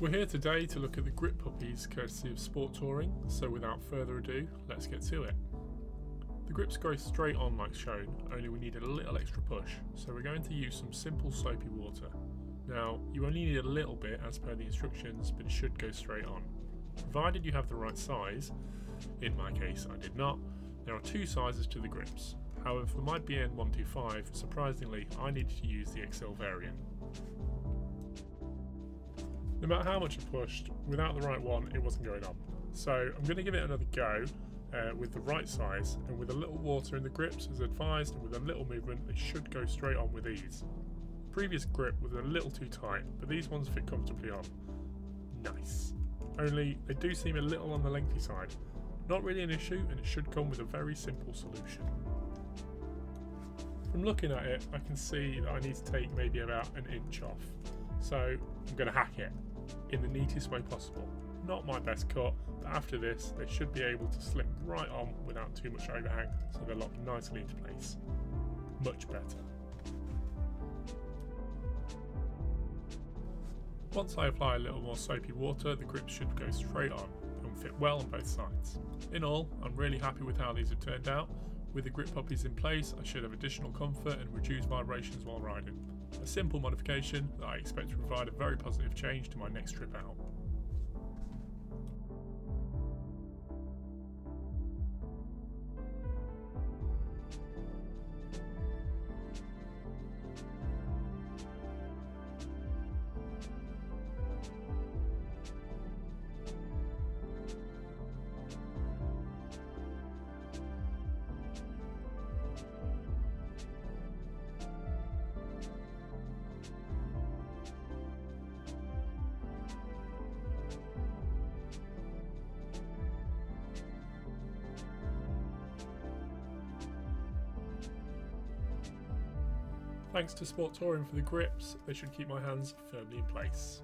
We're here today to look at the Grip Puppies courtesy of Sport Touring, so without further ado, let's get to it. The grips go straight on like shown, only we need a little extra push, so we're going to use some simple soapy water. Now, you only need a little bit as per the instructions, but it should go straight on. Provided you have the right size, in my case I did not, there are two sizes to the grips. However, for my BN125, surprisingly, I needed to use the XL variant. No matter how much I pushed, without the right one it wasn't going on. So I'm going to give it another go with the right size, and with a little water in the grips as advised and with a little movement they should go straight on with ease. The previous grip was a little too tight, but these ones fit comfortably on. Nice. Only they do seem a little on the lengthy side. Not really an issue, and it should come with a very simple solution. From looking at it I can see that I need to take maybe about an inch off. So I'm going to hack it in the neatest way possible. Not my best cut, but after this they should be able to slip right on without too much overhang, so they're locked nicely into place. Much better. Once I apply a little more soapy water, the grips should go straight on and fit well on both sides. In all, I'm really happy with how these have turned out. With the Grip Puppies in place, I should have additional comfort and reduced vibrations while riding. A simple modification that I expect to provide a very positive change to my next trip out. Thanks to Sport Touring for the grips, they should keep my hands firmly in place.